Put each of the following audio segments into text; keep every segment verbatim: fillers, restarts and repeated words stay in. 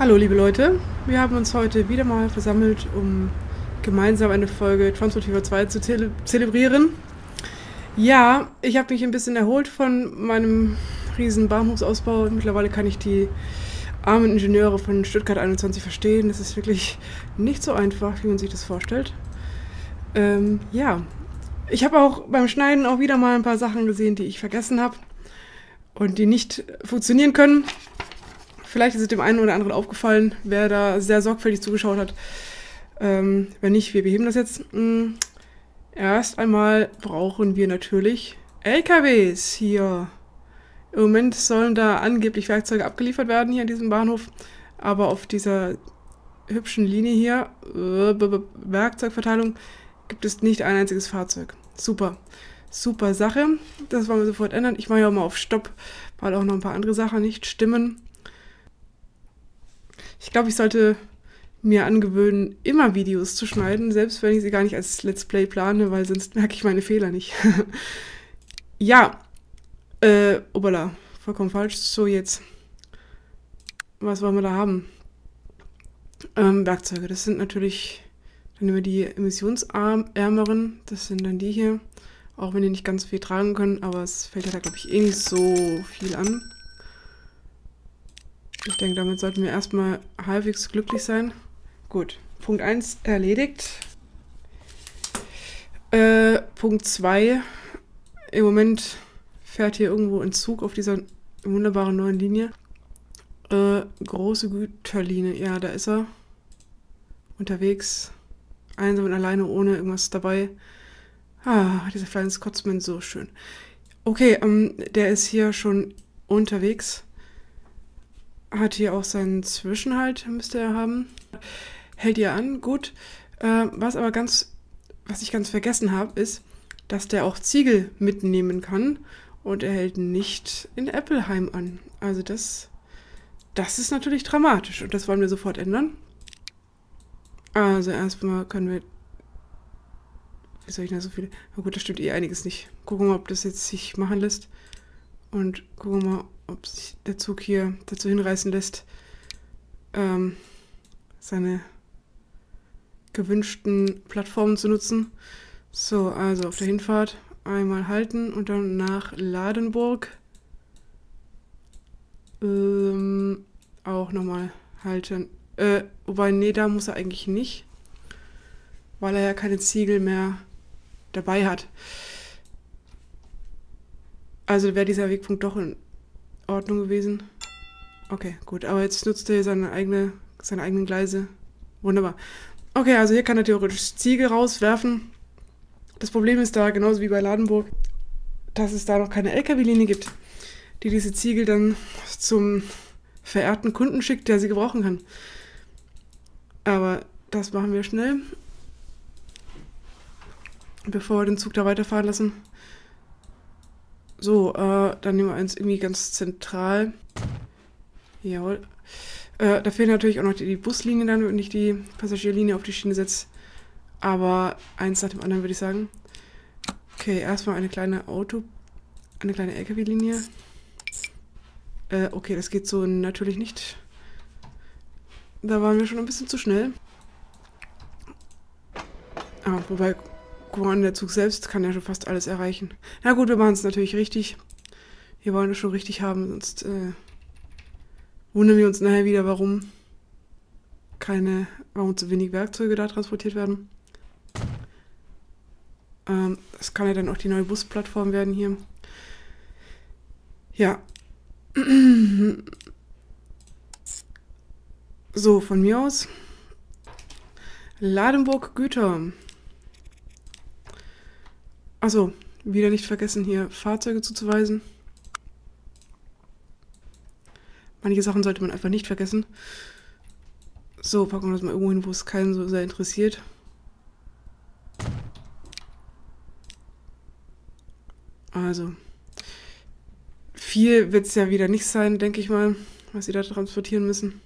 Hallo liebe Leute, wir haben uns heute wieder mal versammelt, um gemeinsam eine Folge Transport Fever zwei zu zele zelebrieren. Ja, ich habe mich ein bisschen erholt von meinem riesen Bahnhofsausbau. Mittlerweile kann ich die armen Ingenieure von Stuttgart einundzwanzig verstehen. Das ist wirklich nicht so einfach, wie man sich das vorstellt. Ähm, ja, ich habe auch beim Schneiden auch wieder mal ein paar Sachen gesehen, die ich vergessen habe und die nicht funktionieren können. Vielleicht ist es dem einen oder anderen aufgefallen, wer da sehr sorgfältig zugeschaut hat. Ähm, wenn nicht, wir beheben das jetzt. Hm. Erst einmal brauchen wir natürlich L K Ws hier. Im Moment sollen da angeblich Werkzeuge abgeliefert werden hier an diesem Bahnhof. Aber auf dieser hübschen Linie hier, Werkzeugverteilung, gibt es nicht ein einziges Fahrzeug. Super. Super Sache. Das wollen wir sofort ändern. Ich mache ja auch mal auf Stopp, weil auch noch ein paar andere Sachen nicht stimmen. Ich glaube, ich sollte mir angewöhnen, immer Videos zu schneiden, selbst wenn ich sie gar nicht als Let's Play plane, weil sonst merke ich meine Fehler nicht. Ja, äh, obala, vollkommen falsch. So, jetzt. Was wollen wir da haben? Ähm, Werkzeuge, das sind natürlich, dann nehmen wir die emissionsärmeren, das sind dann die hier, auch wenn die nicht ganz viel tragen können, aber es fällt ja da, glaube ich, eh nicht so viel an. Ich denke, damit sollten wir erstmal halbwegs glücklich sein. Gut, Punkt eins erledigt. Äh, Punkt zwei. Im Moment fährt hier irgendwo ein Zug auf dieser wunderbaren neuen Linie. Äh, große Güterlinie. Ja, da ist er. Unterwegs. Einsam und alleine, ohne irgendwas dabei. Ah, dieser Flying Scotsman, so schön. Okay, ähm, der ist hier schon unterwegs. Hat hier auch seinen Zwischenhalt, müsste er haben. Hält ihr an, gut. Äh, was aber ganz, was ich ganz vergessen habe, ist, dass der auch Ziegel mitnehmen kann. Und er hält nicht in Appelheim an. Also das, das ist natürlich dramatisch. Und das wollen wir sofort ändern. Also erstmal können wir... Wie soll ich denn so viele... Na gut, da stimmt eh einiges nicht. Gucken wir mal, ob das jetzt sich machen lässt. Und gucken wir mal, ob sich der Zug hier dazu hinreißen lässt, ähm, seine gewünschten Plattformen zu nutzen. So, also auf der Hinfahrt einmal halten und dann nach Ladenburg ähm, auch nochmal halten. Äh, wobei, nee, da muss er eigentlich nicht, weil er ja keine Ziegel mehr dabei hat. Also wäre dieser Wegpunkt doch in Ordnung gewesen. Okay, gut. Aber jetzt nutzt er seine, eigene, seine eigenen Gleise. Wunderbar. Okay, also hier kann er theoretisch Ziegel rauswerfen. Das Problem ist da, genauso wie bei Ladenburg, dass es da noch keine L K W-Linie gibt, die diese Ziegel dann zum verehrten Kunden schickt, der sie gebrauchen kann. Aber das machen wir schnell, bevor wir den Zug da weiterfahren lassen. So, äh, dann nehmen wir eins irgendwie ganz zentral. Jawohl. Äh, da fehlt natürlich auch noch die, die Buslinie dann, wenn ich die Passagierlinie auf die Schiene setze. Aber eins nach dem anderen, würde ich sagen. Okay, erstmal eine kleine Auto... eine kleine L K W-Linie. Äh, okay, das geht so natürlich nicht. Da waren wir schon ein bisschen zu schnell. Ah, wobei... Guck mal an, der Zug selbst kann ja schon fast alles erreichen. Na gut, wir machen es natürlich richtig. Wir wollen es schon richtig haben, sonst äh, wundern wir uns nachher wieder, warum keine, warum zu wenig Werkzeuge da transportiert werden. Ähm, das kann ja dann auch die neue Busplattform werden hier. Ja. So, von mir aus. Ladenburg Güter. Achso, wieder nicht vergessen, hier Fahrzeuge zuzuweisen. Manche Sachen sollte man einfach nicht vergessen. So, packen wir das mal irgendwo hin, wo es keinen so sehr interessiert. Also, viel wird es ja wieder nicht sein, denke ich mal, was sie da transportieren müssen.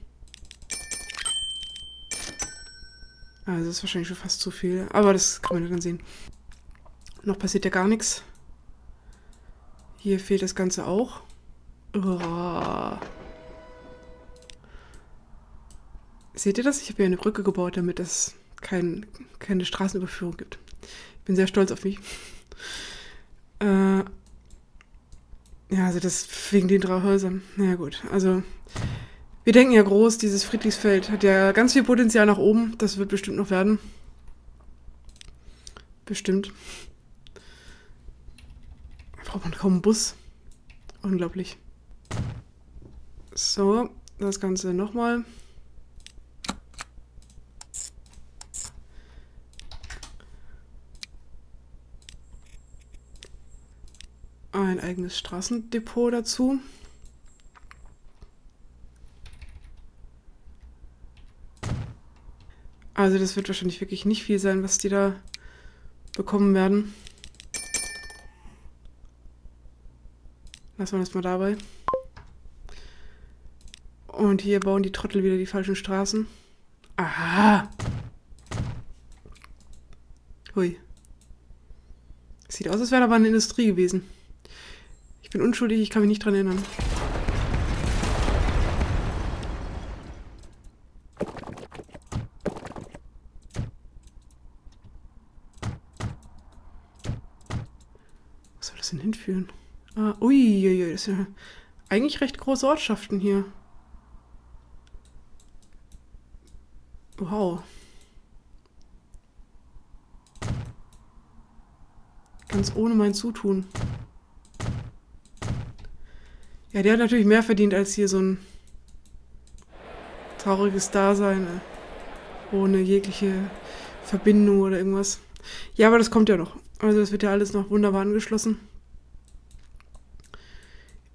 Also, das ist wahrscheinlich schon fast zu viel, aber das kann man dann sehen. Noch passiert ja gar nichts. Hier fehlt das Ganze auch. Uah. Seht ihr das? Ich habe hier eine Brücke gebaut, damit es kein, keine Straßenüberführung gibt. Ich bin sehr stolz auf mich. Äh, ja, also das wegen den drei Häusern. Naja gut, also wir denken ja groß, dieses Friedrichsfeld hat ja ganz viel Potenzial nach oben. Das wird bestimmt noch werden. Bestimmt. Da braucht man kaum einen Bus. Unglaublich. So, das Ganze nochmal. Ein eigenes Straßendepot dazu. Also das wird wahrscheinlich wirklich nicht viel sein, was die da bekommen werden. Lassen wir das mal dabei. Und hier bauen die Trottel wieder die falschen Straßen. Aha! Hui. Sieht aus, als wäre da aber eine Industrie gewesen. Ich bin unschuldig, ich kann mich nicht dran erinnern. Was soll das denn hinführen? Ah, uiuiui, das sind ja eigentlich recht große Ortschaften hier. Wow. Ganz ohne mein Zutun. Ja, der hat natürlich mehr verdient als hier so ein trauriges Dasein. Ohne jegliche Verbindung oder irgendwas. Ja, aber das kommt ja noch. Also das wird ja alles noch wunderbar angeschlossen.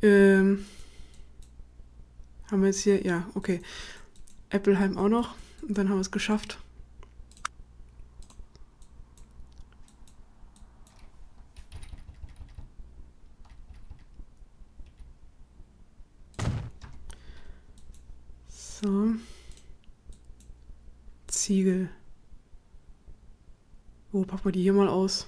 Ähm, haben wir jetzt hier... Ja, okay. Appelheim auch noch. Und dann haben wir es geschafft. So. Ziegel. Oh, packen wir die hier mal aus.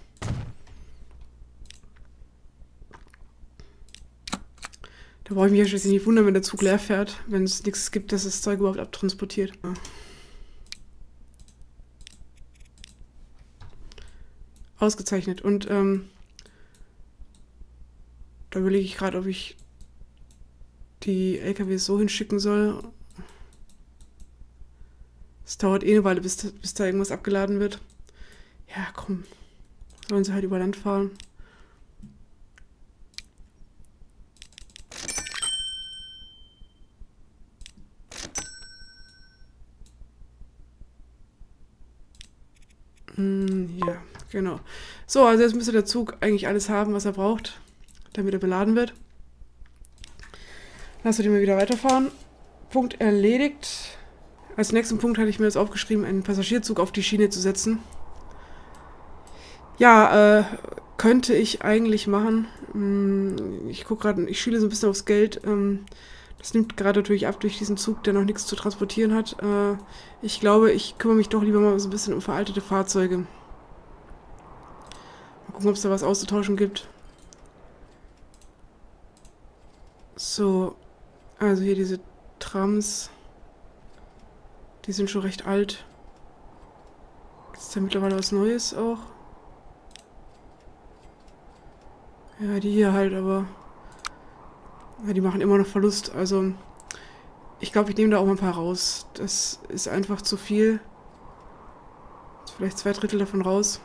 Da brauche ich mich ja schließlich nicht wundern, wenn der Zug leer fährt, wenn es nichts gibt, dass das Zeug überhaupt abtransportiert. Ja. Ausgezeichnet. Und ähm, da überlege ich gerade, ob ich die L K Ws so hinschicken soll. Es dauert eh eine Weile, bis, bis da irgendwas abgeladen wird. Ja, komm. Sollen sie halt über Land fahren. Hm, ja. Genau. So, also jetzt müsste der Zug eigentlich alles haben, was er braucht, damit er beladen wird. Lass wir den mal wieder weiterfahren. Punkt erledigt. Als nächsten Punkt hatte ich mir jetzt aufgeschrieben, einen Passagierzug auf die Schiene zu setzen. Ja, äh, könnte ich eigentlich machen. Ich gucke gerade, ich schiele so ein bisschen aufs Geld. Das nimmt gerade natürlich ab durch diesen Zug, der noch nichts zu transportieren hat. Ich glaube, ich kümmere mich doch lieber mal so ein bisschen um veraltete Fahrzeuge. Mal gucken, ob es da was auszutauschen gibt. So, also hier diese Trams. Die sind schon recht alt. Ist da mittlerweile was Neues auch? Ja, die hier halt, aber... Ja, die machen immer noch Verlust. Also, ich glaube, ich nehme da auch mal ein paar raus. Das ist einfach zu viel. Vielleicht zwei Drittel davon raus.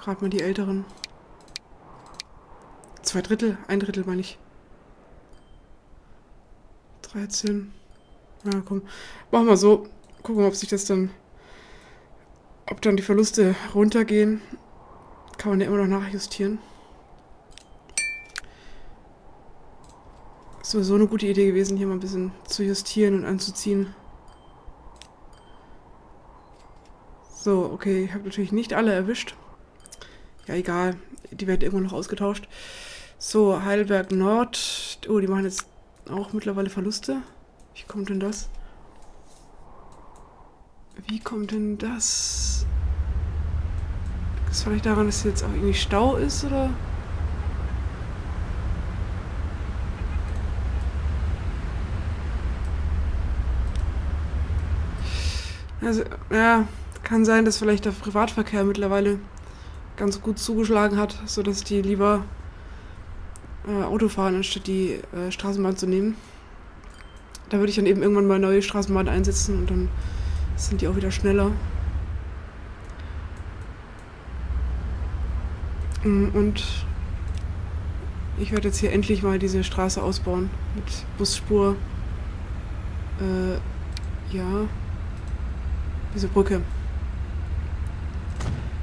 Gerade mal die älteren. Zwei Drittel, ein Drittel meine ich. dreizehn. Na komm, machen wir so. Gucken, ob sich das dann, ob dann die Verluste runtergehen. Kann man ja immer noch nachjustieren. Ist sowieso eine gute Idee gewesen, hier mal ein bisschen zu justieren und anzuziehen. So, okay, ich habe natürlich nicht alle erwischt. Ja, egal. Die werden irgendwo noch ausgetauscht. So, Heidelberg Nord. Oh, die machen jetzt auch mittlerweile Verluste. Wie kommt denn das? Wie kommt denn das? Ist vielleicht daran, dass jetzt auch irgendwie Stau ist, oder? Also, ja, kann sein, dass vielleicht der Privatverkehr mittlerweile ganz gut zugeschlagen hat, sodass die lieber äh, Auto fahren, anstatt die äh, Straßenbahn zu nehmen. Da würde ich dann eben irgendwann mal neue Straßenbahnen einsetzen und dann sind die auch wieder schneller. Und ich werde jetzt hier endlich mal diese Straße ausbauen mit Busspur. Äh, ja, diese Brücke.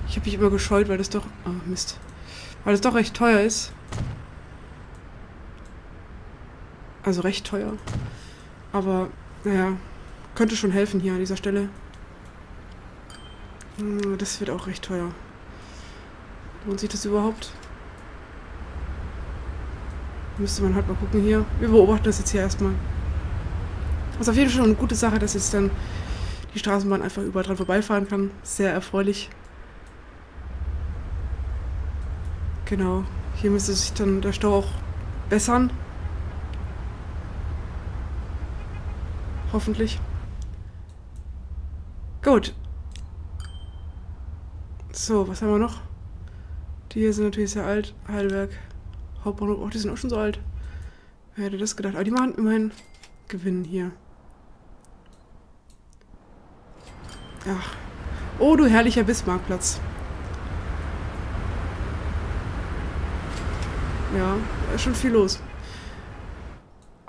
Ich habe mich immer gescheut, weil das doch... Oh Mist. Weil das doch recht teuer ist. Also recht teuer. Aber, naja, könnte schon helfen hier an dieser Stelle. Das wird auch recht teuer. Lohnt sich das überhaupt? Müsste man halt mal gucken hier. Wir beobachten das jetzt hier erstmal. Also auf jeden Fall schon eine gute Sache, dass jetzt dann die Straßenbahn einfach überall dran vorbeifahren kann. Sehr erfreulich. Genau. Hier müsste sich dann der Stau auch bessern. Hoffentlich. Gut. So, was haben wir noch? Die hier sind natürlich sehr alt. Heidelberg, Hauptbahnhof. Oh, die sind auch schon so alt. Wer hätte das gedacht? Aber die machen immerhin Gewinn hier. Ach. Oh, du herrlicher Bismarckplatz. Ja, da ist schon viel los.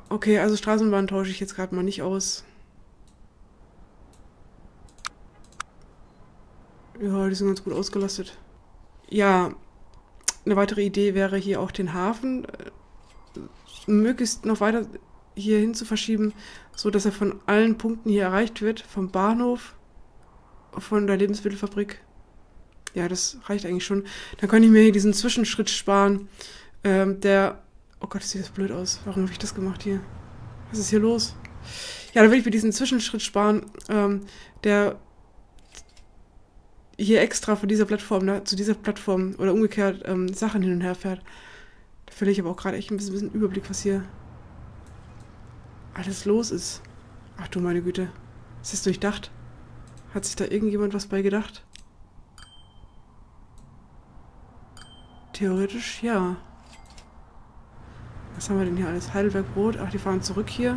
Okay, also Straßenbahn tausche ich jetzt gerade mal nicht aus. Ja, die sind ganz gut ausgelastet. Ja, eine weitere Idee wäre hier auch den Hafen äh, möglichst noch weiter hier hin zu verschieben, so dass er von allen Punkten hier erreicht wird, vom Bahnhof, von der Lebensmittelfabrik. Ja, das reicht eigentlich schon. Dann könnte ich mir hier diesen Zwischenschritt sparen, ähm, der... Oh Gott, sieht das blöd aus. Warum habe ich das gemacht hier? Was ist hier los? Ja, dann will ich mir diesen Zwischenschritt sparen, ähm, der... hier extra von dieser Plattform da, zu dieser Plattform oder umgekehrt ähm, Sachen hin und her fährt. Da finde ich aber auch gerade echt ein bisschen, bisschen Überblick, was hier alles los ist. Ach du meine Güte. Ist das durchdacht? Hat sich da irgendjemand was bei gedacht? Theoretisch ja. Was haben wir denn hier alles? Heidelberg-Rot. Ach, die fahren zurück hier.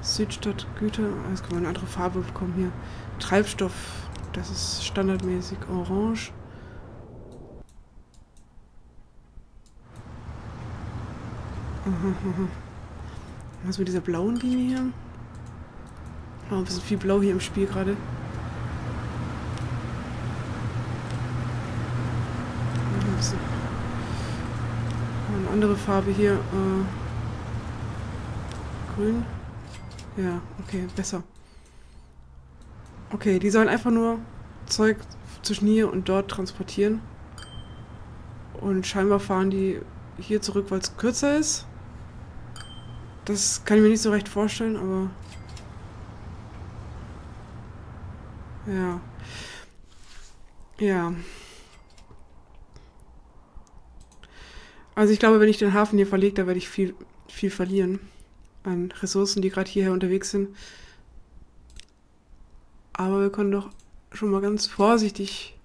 Südstadt-Güter. Ah, jetzt kann man eine andere Farbe bekommen hier. Treibstoff. Das ist standardmäßig orange. Was mit dieser blauen Linie hier? Oh, ein bisschen viel Blau hier im Spiel gerade. Eine andere Farbe hier. Äh, grün. Ja, okay, besser. Okay, die sollen einfach nur Zeug zwischen hier und dort transportieren. Und scheinbar fahren die hier zurück, weil es kürzer ist. Das kann ich mir nicht so recht vorstellen, aber... Ja. Ja. Also ich glaube, wenn ich den Hafen hier verlege, da werde ich viel, viel verlieren. An Ressourcen, die gerade hierher unterwegs sind. Aber wir können doch schon mal ganz vorsichtig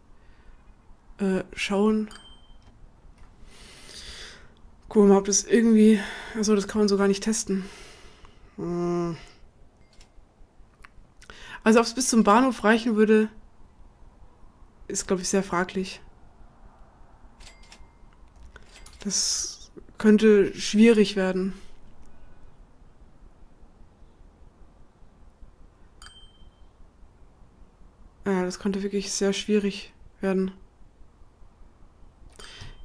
äh, schauen. Gucken wir mal, ob das irgendwie... Achso, das kann man so gar nicht testen. Hm. Also ob es bis zum Bahnhof reichen würde, ist, glaube ich, sehr fraglich. Das könnte schwierig werden. Ja, das könnte wirklich sehr schwierig werden.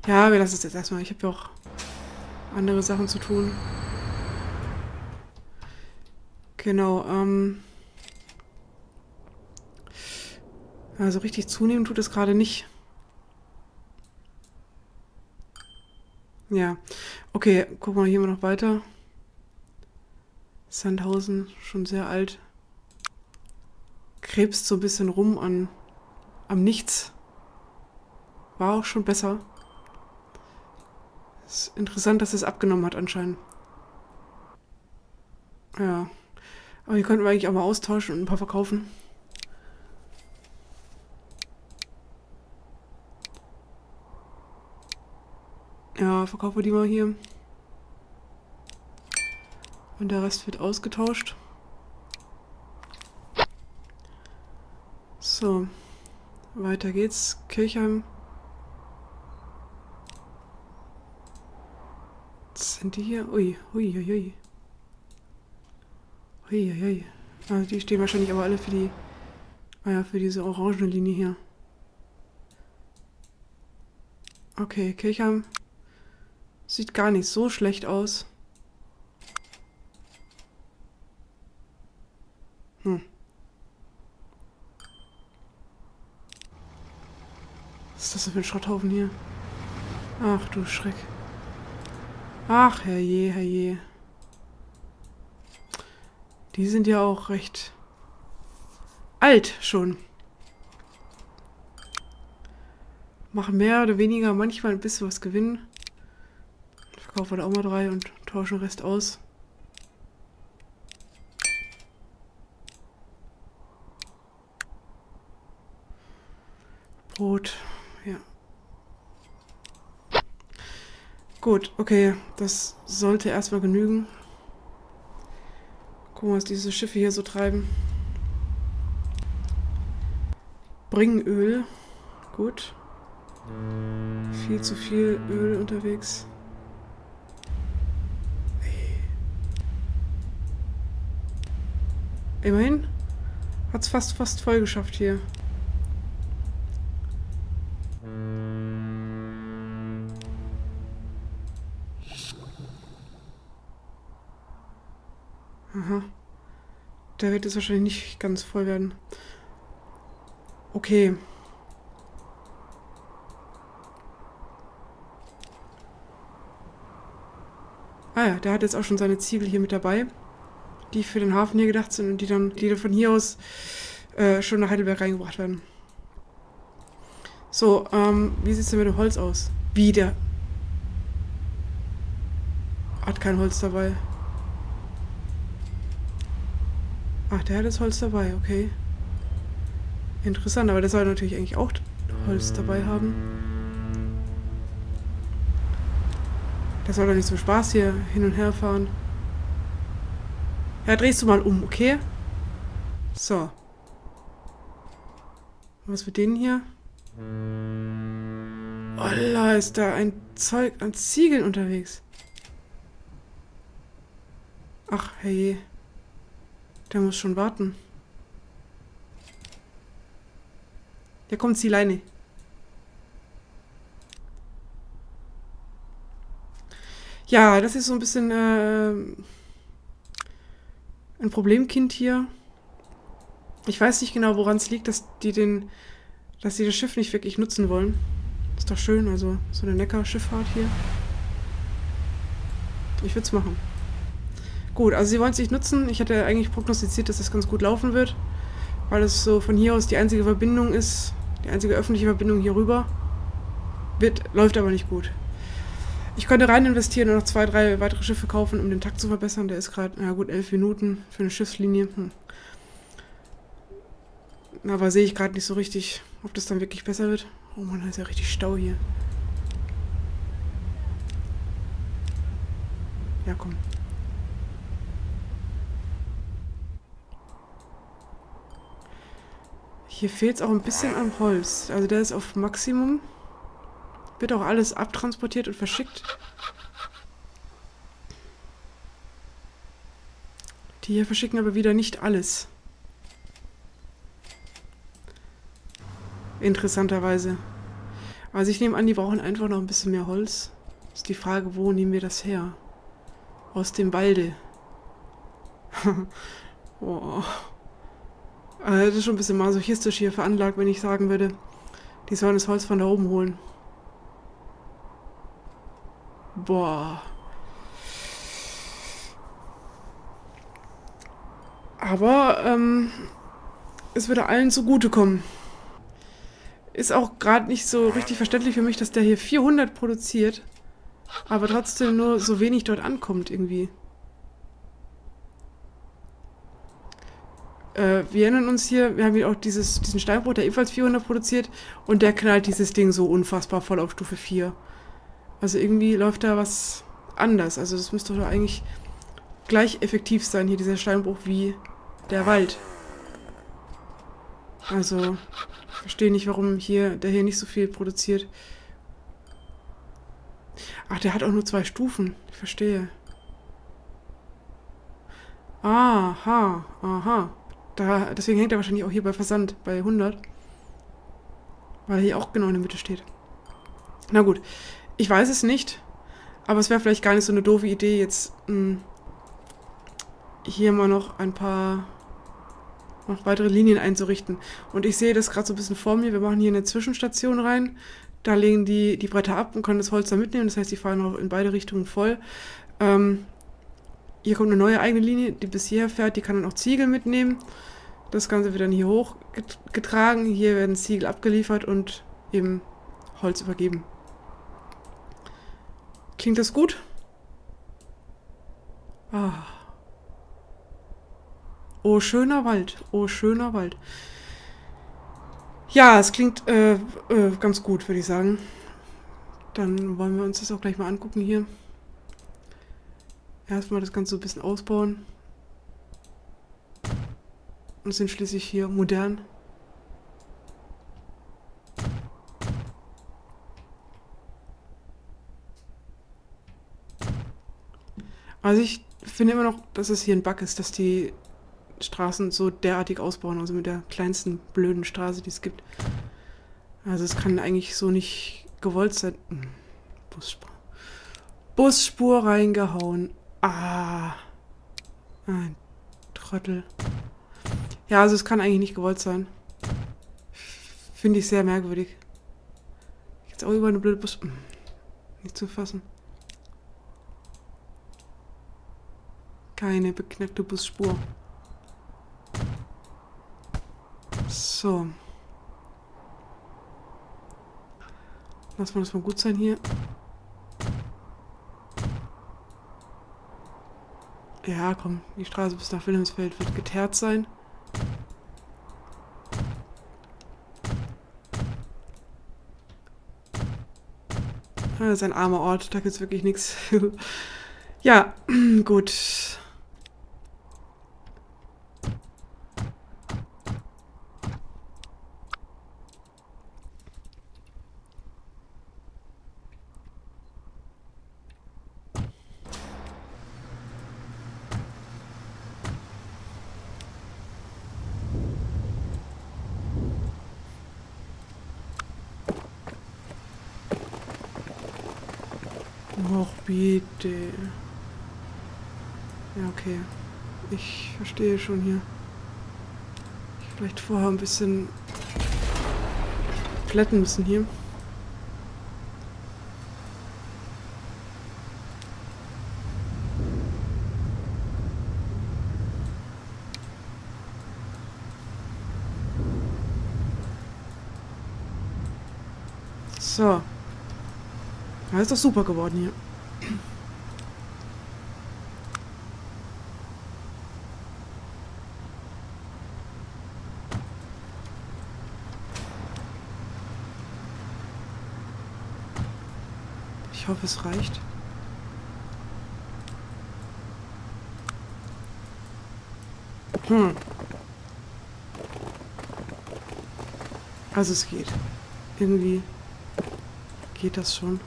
Ja, wir lassen es jetzt erstmal. Ich habe ja auch andere Sachen zu tun. Genau, ähm... also richtig zunehmen tut es gerade nicht. Ja, okay, gucken wir hier mal noch weiter. Sandhausen, schon sehr alt. Krebst so ein bisschen rum an am Nichts. War auch schon besser. Ist interessant, dass es abgenommen hat anscheinend. Ja. Aber die könnten wir eigentlich auch mal austauschen und ein paar verkaufen. Ja, verkaufen wir die mal hier. Und der Rest wird ausgetauscht. So, weiter geht's. Kirchheim. Sind die hier? Ui, ui, ui, ui. Ui, ui, ui. Also die stehen wahrscheinlich aber alle für die, naja, für diese orangene Linie hier. Okay, Kirchheim sieht gar nicht so schlecht aus. Hm. Was ist das denn für ein Schrotthaufen hier? Ach du Schreck. Ach, herrje, herrje. Die sind ja auch recht alt schon. Machen mehr oder weniger manchmal ein bisschen was gewinnen. Verkaufen wir da auch mal drei und tauschen den Rest aus. Brot, ja. Gut, okay, das sollte erstmal genügen. Gucken wir, was diese Schiffe hier so treiben. Bringen Öl, gut. Viel zu viel Öl unterwegs. Immerhin hat es fast, fast voll geschafft hier. Aha. Der wird jetzt wahrscheinlich nicht ganz voll werden. Okay. Ah ja, der hat jetzt auch schon seine Ziegel hier mit dabei, die für den Hafen hier gedacht sind und die dann, die dann von hier aus äh, schon nach Heidelberg reingebracht werden. So, ähm, wie sieht es denn mit dem Holz aus? Wieder. Hat kein Holz dabei. Ach, der hat das Holz dabei, okay. Interessant, aber der soll natürlich eigentlich auch Holz dabei haben. Das soll doch nicht zum Spaß hier hin und her fahren. Ja, drehst du mal um, okay? So. Was mit denen hier? Ola, ist da ein Zeug an Ziegeln unterwegs. Ach, herrje. Der muss schon warten. Da kommt die Leine. Ja, das ist so ein bisschen äh, ein Problemkind hier. Ich weiß nicht genau, woran es liegt, dass die den, dass die das Schiff nicht wirklich nutzen wollen. Ist doch schön, also so eine Neckar-Schifffahrt hier. Ich würde es machen. Gut, also sie wollen es nicht nutzen. Ich hatte eigentlich prognostiziert, dass das ganz gut laufen wird, weil es so von hier aus die einzige Verbindung ist, die einzige öffentliche Verbindung hier rüber. Wird, läuft aber nicht gut. Ich könnte rein investieren und noch zwei, drei weitere Schiffe kaufen, um den Takt zu verbessern. Der ist gerade, na gut, elf Minuten für eine Schiffslinie. Hm. Aber sehe ich gerade nicht so richtig, ob das dann wirklich besser wird. Oh Mann, da ist ja richtig Stau hier. Ja, komm. Hier fehlt es auch ein bisschen am Holz. Also der ist auf Maximum. Wird auch alles abtransportiert und verschickt. Die hier verschicken aber wieder nicht alles. Interessanterweise. Also ich nehme an, die brauchen einfach noch ein bisschen mehr Holz. Ist die Frage, wo nehmen wir das her? Aus dem Walde. Oh. Also das ist schon ein bisschen masochistisch hier veranlagt, wenn ich sagen würde, die sollen das Holz von da oben holen. Boah. Aber ähm, es würde allen zugutekommen. Ist auch gerade nicht so richtig verständlich für mich, dass der hier vierhundert produziert, aber trotzdem nur so wenig dort ankommt irgendwie. Äh, wir erinnern uns hier, wir haben hier auch dieses, diesen Steinbruch, der ebenfalls vierhundert produziert und der knallt dieses Ding so unfassbar voll auf Stufe vier. Also irgendwie läuft da was anders. Also das müsste doch eigentlich gleich effektiv sein, hier dieser Steinbruch, wie der Wald. Also ich verstehe nicht, warum hier der hier nicht so viel produziert. Ach, der hat auch nur zwei Stufen. Ich verstehe. Aha, aha. Da, deswegen hängt er wahrscheinlich auch hier bei Versand, bei hundert. Weil er hier auch genau in der Mitte steht. Na gut, ich weiß es nicht. Aber es wäre vielleicht gar nicht so eine doofe Idee, jetzt mh, hier mal noch ein paar noch weitere Linien einzurichten. Und ich sehe das gerade so ein bisschen vor mir. Wir machen hier eine Zwischenstation rein. Da legen die die Bretter ab und können das Holz dann mitnehmen. Das heißt, die fahren auch in beide Richtungen voll. Ähm, hier kommt eine neue eigene Linie, die bis hierher fährt. Die kann dann auch Ziegel mitnehmen. Das Ganze wird dann hier hochgetragen. Hier werden Ziegel abgeliefert und eben Holz übergeben. Klingt das gut? Ah. Oh, schöner Wald. Oh, schöner Wald. Ja, es klingt äh, äh, ganz gut, würde ich sagen. Dann wollen wir uns das auch gleich mal angucken hier. Erstmal das Ganze so ein bisschen ausbauen. Und sind schließlich hier modern. Also ich finde immer noch, dass es hier ein Bug ist, dass die Straßen so derartig ausbauen, also mit der kleinsten blöden Straße, die es gibt. Also es kann eigentlich so nicht gewollt sein. Busspur. Busspur reingehauen. Ah. Ein Trottel. Ja, also es kann eigentlich nicht gewollt sein. Finde ich sehr merkwürdig. Jetzt auch über eine blöde Bus... Nicht zu fassen. Keine beknackte Busspur. So. Lass mal das mal gut sein hier. Ja, komm. Die Straße bis nach Wilhelmsfeld wird geteert sein. Das ist ein armer Ort. Da gibt es wirklich nichts. Ja, gut. Och, bitte. Ja, okay. Ich verstehe schon hier. Vielleicht vorher ein bisschen plätten müssen hier. So. Ja, ist doch super geworden hier. Ich hoffe, es reicht. Hm. Also es geht. Irgendwie geht das schon.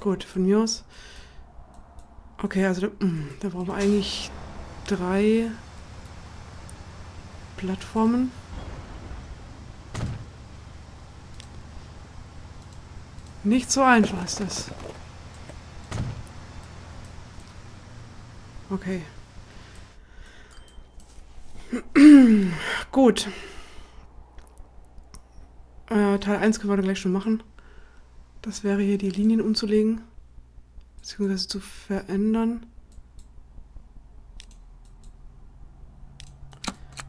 Gut, von mir aus. Okay, also da, da brauchen wir eigentlich drei Plattformen. Nicht so einfach ist das. Okay. Gut. Äh, Teil eins können wir dann gleich schon machen. Das wäre hier die Linien umzulegen, beziehungsweise zu verändern.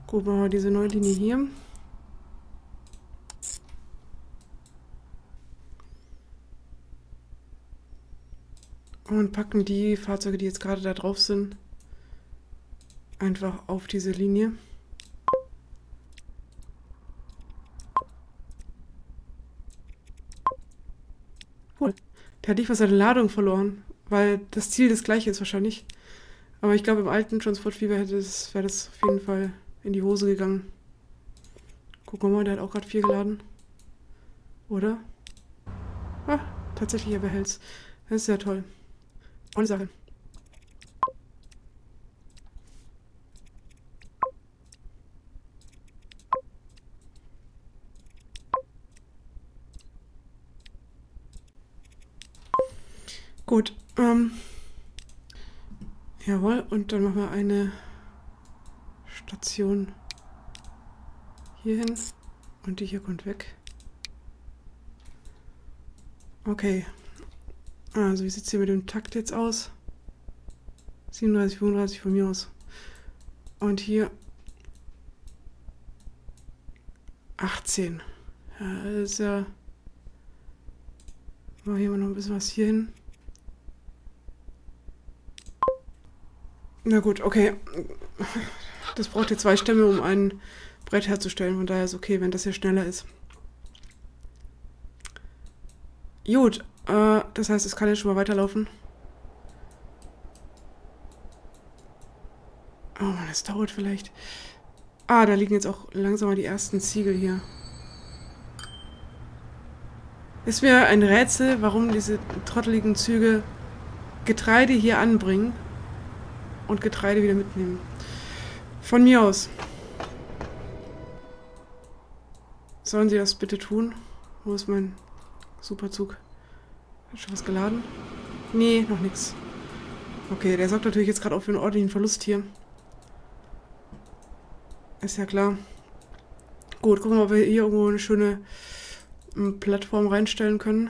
Gut, machen wir diese neue Linie hier. Und packen die Fahrzeuge, die jetzt gerade da drauf sind, einfach auf diese Linie. Cool. Der hat nicht mal seine Ladung verloren, weil das Ziel das gleiche ist wahrscheinlich. Aber ich glaube, im alten Transport Fever hätte es, wäre das auf jeden Fall in die Hose gegangen. Gucken wir mal, der hat auch gerade vier geladen. Oder? Ah, tatsächlich, er behält's. Das ist ja toll. Tolle Sache. Gut, ähm, jawohl, und dann machen wir eine Station hier hin und die hier kommt weg. Okay, also wie sieht es hier mit dem Takt jetzt aus? siebenunddreißig, fünfunddreißig von mir aus. Und hier achtzehn. Ja, das ist ja... Machen wir hier mal noch ein bisschen was hier hin. Na gut, okay. Das braucht ja zwei Stämme, um ein Brett herzustellen. Von daher ist okay, wenn das hier schneller ist. Gut, äh, das heißt, es kann jetzt schon mal weiterlaufen. Oh Mann, das dauert vielleicht. Ah, da liegen jetzt auch langsam mal die ersten Ziegel hier. Ist mir ein Rätsel, warum diese trotteligen Züge Getreide hier anbringen. Und Getreide wieder mitnehmen. Von mir aus. Sollen Sie das bitte tun? Wo ist mein Superzug? Hat schon was geladen? Nee, noch nichts. Okay, der sorgt natürlich jetzt gerade auch für einen ordentlichen Verlust hier. Ist ja klar. Gut, gucken wir mal, ob wir hier irgendwo eine schöne Plattform reinstellen können.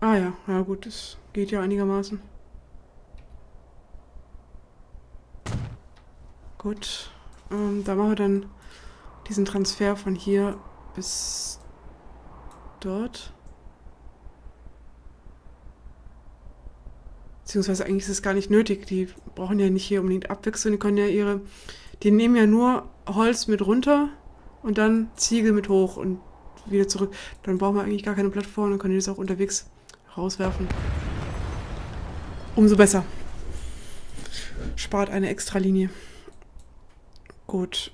Ah ja, ja gut, das geht ja einigermaßen. Gut, ähm, da machen wir dann diesen Transfer von hier bis dort. Beziehungsweise eigentlich ist es gar nicht nötig, die brauchen ja nicht hier unbedingt abwechseln, die können ja ihre... Die nehmen ja nur Holz mit runter und dann Ziegel mit hoch und wieder zurück. Dann brauchen wir eigentlich gar keine Plattform, dann können die das auch unterwegs rauswerfen. Umso besser. Spart eine extra Linie. Gut.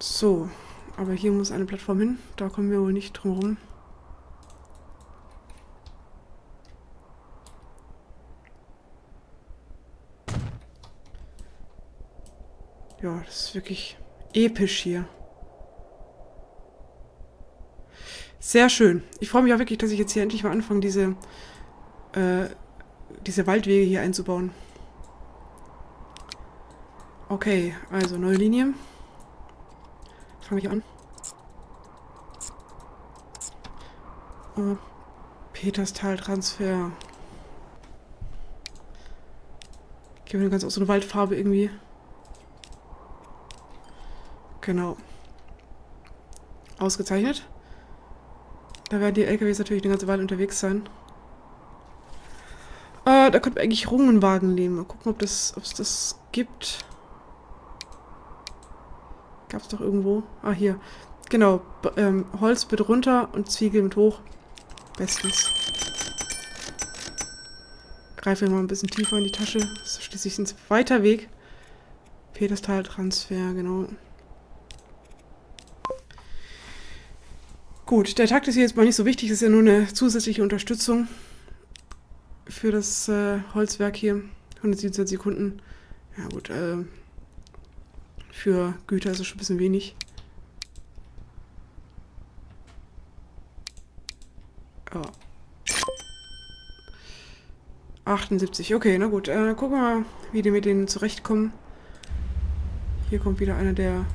So. Aber hier muss eine Plattform hin. Da kommen wir wohl nicht drum herum. Ja, das ist wirklich episch hier. Sehr schön. Ich freue mich auch wirklich, dass ich jetzt hier endlich mal anfange, diese... Äh, diese Waldwege hier einzubauen. Okay, also neue Linie. Fange ich an. Oh, Peterstal-Transfer. Geben wir ganz auch so eine Waldfarbe irgendwie. Genau. Ausgezeichnet. Da werden die L K Ws natürlich eine ganze Weile unterwegs sein. Äh, da könnten wir eigentlich Rungenwagen nehmen. Mal gucken, ob das, ob es das gibt. Gab es doch irgendwo. Ah, hier. Genau. Ähm, Holz mit runter und Ziegel mit hoch. Bestens. Greife mal ein bisschen tiefer in die Tasche. Das ist schließlich ein weiter Weg. Peterstal-Transfer, genau. Gut, der Takt ist hier jetzt mal nicht so wichtig. Das ist ja nur eine zusätzliche Unterstützung für das äh, Holzwerk hier. hundertsiebenundzwanzig Sekunden. Ja gut, äh, für Güter ist es schon ein bisschen wenig. Oh. achtundsiebzig, okay, na gut. Äh, gucken wir mal, wie die mit denen zurechtkommen. Hier kommt wieder einer, der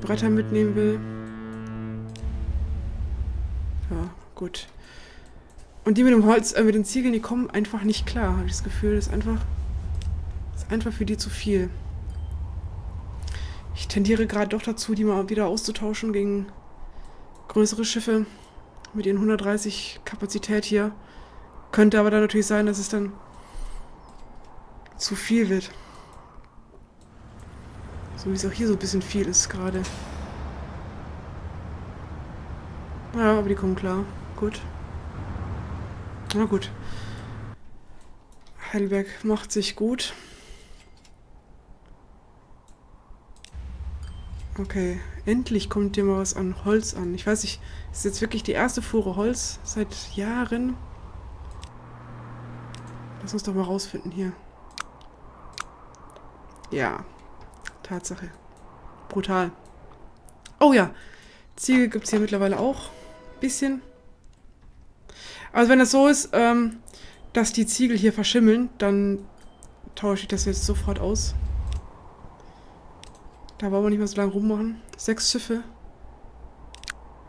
Bretter mitnehmen will. Ja, gut. Und die mit dem Holz, äh, mit den Ziegeln, die kommen einfach nicht klar, habe ich das Gefühl. Das ist einfach, das ist einfach für die zu viel. Ich tendiere gerade doch dazu, die mal wieder auszutauschen gegen größere Schiffe mit ihren hundertdreißig Kapazität hier. Könnte aber dann natürlich sein, dass es dann zu viel wird. So wie es auch hier so ein bisschen viel ist gerade. Ja, aber die kommen klar. Gut. Na gut. Heidelberg macht sich gut. Okay, endlich kommt hier mal was an Holz an. Ich weiß nicht, ist jetzt wirklich die erste Fuhre Holz seit Jahren. Lass uns doch mal rausfinden hier. Ja, Tatsache. Brutal. Oh ja, Ziegel gibt es hier mittlerweile auch. Bisschen. Also wenn das so ist, ähm, dass die Ziegel hier verschimmeln, dann tausche ich das jetzt sofort aus. Da wollen wir nicht mehr so lange rummachen. Sechs Schiffe.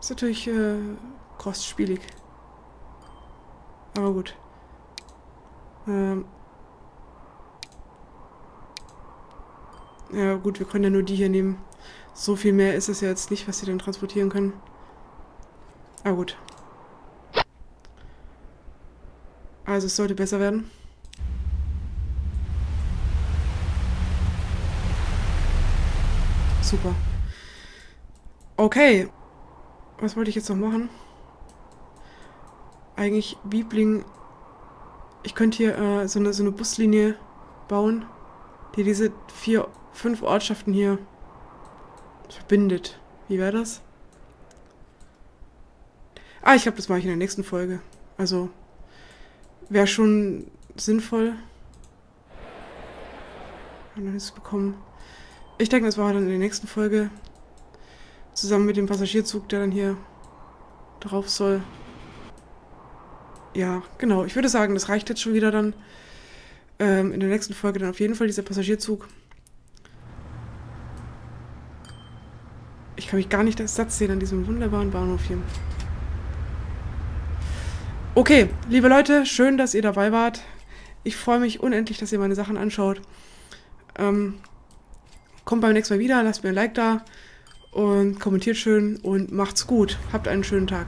Ist natürlich äh, kostspielig. Aber gut. Ähm ja gut, wir können ja nur die hier nehmen. So viel mehr ist es ja jetzt nicht, was sie dann transportieren können. Aber gut. Also es sollte besser werden. Super. Okay. Was wollte ich jetzt noch machen? Eigentlich Wiebling. Ich könnte hier äh, so, eine, so eine Buslinie bauen, die diese vier, fünf Ortschaften hier verbindet. Wie wäre das? Ah, ich glaube, das mache ich in der nächsten Folge. Also, wäre schon sinnvoll. Haben wir nichts bekommen. Ich denke, das war dann in der nächsten Folge. Zusammen mit dem Passagierzug, der dann hier drauf soll. Ja, genau. Ich würde sagen, das reicht jetzt schon wieder dann. Ähm, in der nächsten Folge dann auf jeden Fall dieser Passagierzug. Ich kann mich gar nicht als Satz sehen an diesem wunderbaren Bahnhof hier. Okay, liebe Leute, schön, dass ihr dabei wart. Ich freue mich unendlich, dass ihr meine Sachen anschaut. Ähm... Kommt beim nächsten Mal wieder, lasst mir ein Like da und kommentiert schön und macht's gut. Habt einen schönen Tag.